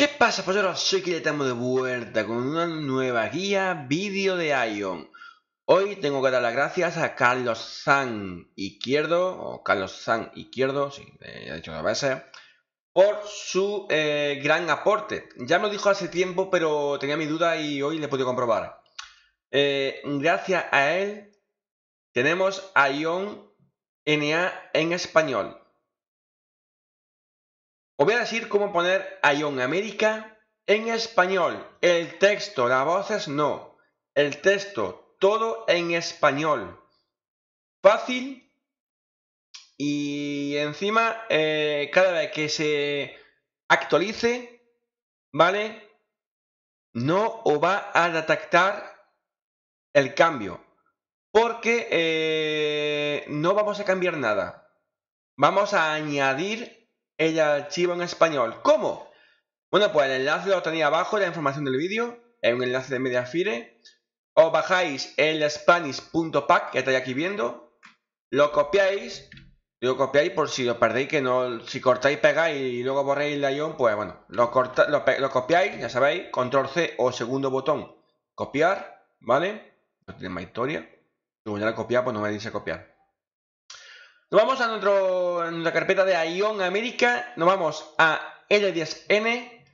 ¿Qué pasa, pasajeros? Soy Killer, estamos de vuelta con una nueva guía vídeo de Aion. Hoy tengo que dar las gracias a Carlos Sanz Izquierdo, o Carlos Sanz Izquierdo, sí, ya he dicho dos veces, por su gran aporte. Ya me lo dijo hace tiempo, pero tenía mi duda y hoy le he podido comprobar. Gracias a él tenemos Aion NA en español. Os voy a decir cómo poner Aion América en español. El texto, las voces no. El texto, todo en español. Fácil. Y encima, cada vez que se actualice, ¿vale? No os va a detectar el cambio. Porque no vamos a cambiar nada. Vamos a añadir el archivo en español. ¿Cómo? Bueno, pues el enlace lo tenéis abajo en la información del vídeo. Es un enlace de mediafire. Os bajáis el Spanish.pak que estáis aquí viendo. Lo copiáis. Lo copiáis por si lo perdéis, que no. Si cortáis, pegáis y luego borréis el Aion, pues bueno. Lo copiáis, ya sabéis. Control C o segundo botón. Copiar, ¿vale? No tiene más historia. Como ya la copié, pues no me dice copiar. Nos vamos a nuestra carpeta de Aion América, nos vamos a L10N,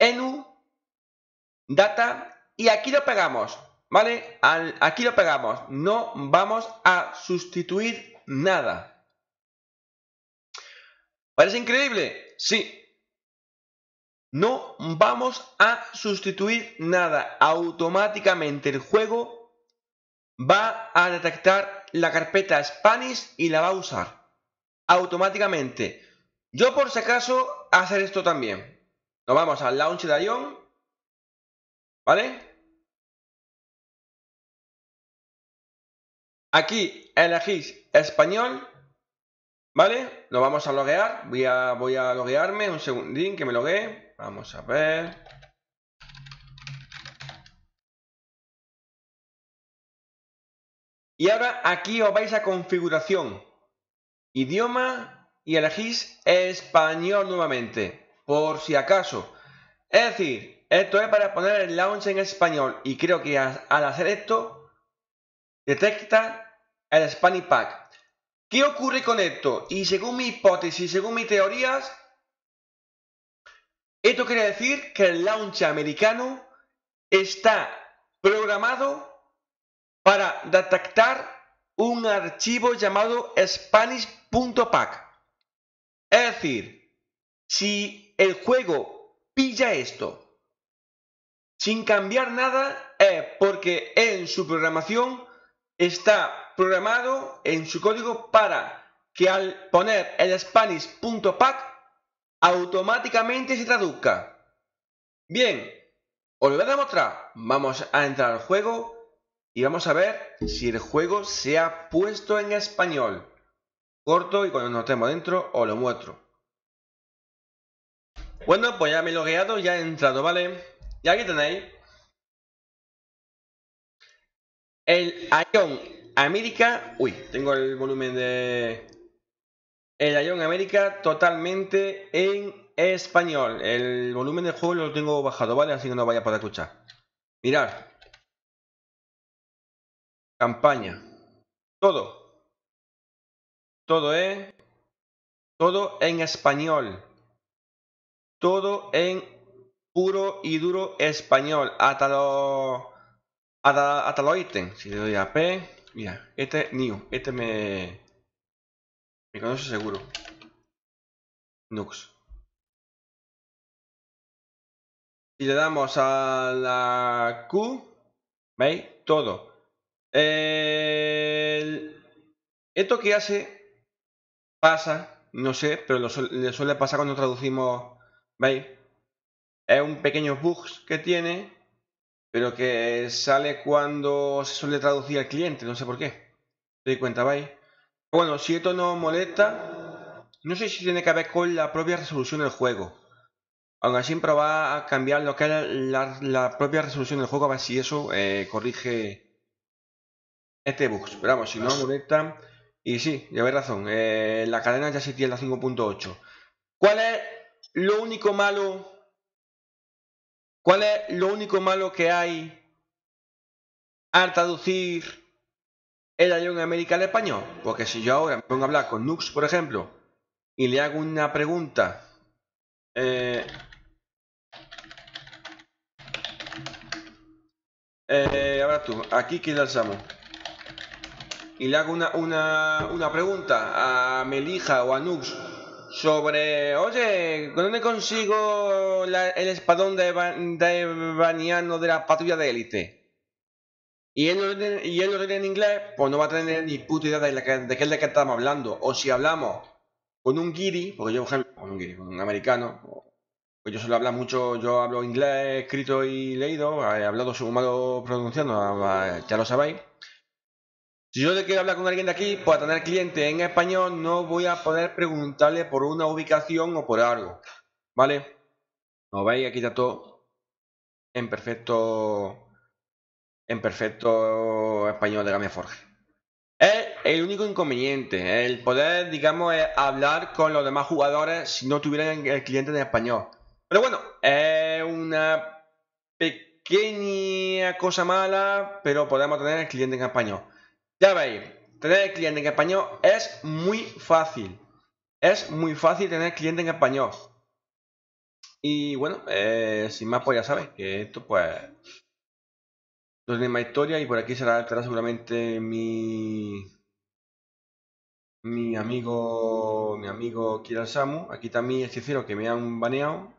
ENU, Data, y aquí lo pegamos, ¿vale? Aquí lo pegamos, no vamos a sustituir nada. ¿Parece increíble? Sí. No vamos a sustituir nada, automáticamente el juego va a detectar la carpeta Spanish y la va a usar automáticamente. Yo por si acaso hacer esto también. Nos vamos al launch de Aion, ¿vale? Aquí elegís español, ¿vale? Lo vamos a loguear. Voy a loguearme un segundín que me loguee. Vamos a ver. Y ahora aquí os vais a configuración, idioma y elegís español nuevamente, por si acaso. Es decir, esto es para poner el launch en español y creo que al hacer esto detecta el Spanish.pak. ¿Qué ocurre con esto? Y según mi hipótesis, según mis teorías, esto quiere decir que el launch americano está programado para detectar un archivo llamado Spanish.pak. Es decir, si el juego pilla esto sin cambiar nada, es porque en su programación está programado en su código para que al poner el Spanish.pak automáticamente se traduzca. Bien, os lo voy a demostrar. Vamos a entrar al juego y vamos a ver si el juego se ha puesto en español. Corto y cuando nos estemos dentro os lo muestro. Bueno, pues ya me he logueado, ya he entrado, ¿vale? Y aquí tenéis el Aion América. Uy, tengo el volumen de... El Aion América totalmente en español. El volumen del juego lo tengo bajado, ¿vale? Así que no vaya a poder escuchar. Mirad. Campaña. Todo. Todo en español. Todo en puro y duro español. Hasta los ítems. Si le doy a P. Mira, este es new. Este me conoce seguro. Nux. Si le damos a la Q. ¿Veis? Todo. Esto que hace pasa, no sé, pero le suele pasar cuando traducimos, ¿veis? Es un pequeño bug que tiene, pero que sale cuando se suele traducir al cliente, no sé por qué. Te doy cuenta, ¿veis? Bueno, si esto no molesta, no sé si tiene que ver con la propia resolución del juego. Aún así, pero va a cambiar lo que es la propia resolución del juego, a ver si eso corrige este bug, pero vamos, si no molesta. Y sí, lleváis razón, la cadena ya se tiene la 5.8. ¿Cuál es lo único malo ¿Cuál es lo único malo que hay al traducir el Aion América al español? Porque si yo ahora me pongo a hablar con Nux, por ejemplo, y le hago una pregunta, ahora tú, aquí KillersamusGames, y le hago una pregunta a Melija o a Nux sobre, oye, ¿dónde consigo el espadón de Baniano de la patrulla de élite? Y él lo tiene en inglés, pues no va a tener ni puta idea de qué es de que estamos hablando. O si hablamos con un guiri, porque yo, por ejemplo, con un americano, pues yo suelo hablar mucho, yo hablo inglés escrito y leído, he hablado según malo pronunciando, ya lo sabéis. Si yo le quiero hablar con alguien de aquí, para tener cliente en español, no voy a poder preguntarle por una ubicación o por algo, ¿vale? Como veis, aquí está todo en perfecto español de Gameforge. Es el único inconveniente, el poder, digamos, hablar con los demás jugadores si no tuvieran el cliente en español. Pero bueno, es una pequeña cosa mala, pero podemos tener el cliente en español. Ya veis, tener el cliente en español es muy fácil. Es muy fácil tener cliente en español. Y bueno, sin más, pues ya sabéis que esto pues no tiene más historia, y por aquí estará seguramente mi amigo KillersamusGames. Aquí está mi hechicero que me han baneado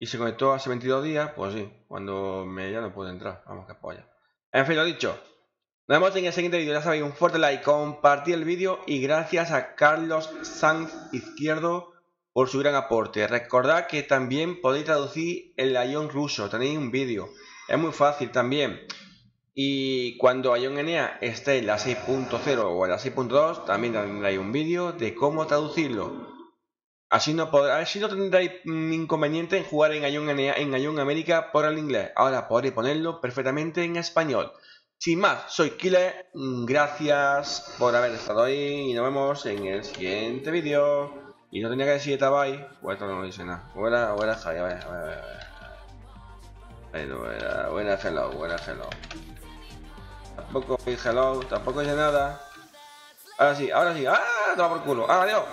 y se conectó hace 22 días, pues sí, cuando me ya no puedo entrar, vamos que polla. En fin, lo dicho. Nos vemos en el siguiente vídeo, ya sabéis, un fuerte like, compartir el vídeo y gracias a Carlos Sanz Izquierdo por su gran aporte. Recordad que también podéis traducir el Aion ruso, tenéis un vídeo, es muy fácil también. Y cuando Aion Enea esté en la 6.0 o en la 6.2 también tendréis un vídeo de cómo traducirlo. Así no tendréis inconveniente en jugar en Aion Enea, en Aion América por el inglés. Ahora podréis ponerlo perfectamente en español. Sin más, soy Killer, gracias por haber estado ahí y nos vemos en el siguiente vídeo. Y no tenía que decir bye, pues esto no dice nada. Buena Jaya, buena hello, buena hello. Tampoco dice hello, tampoco dice nada. Ahora sí, ¡ah! Toma por culo, ¡ah, adiós!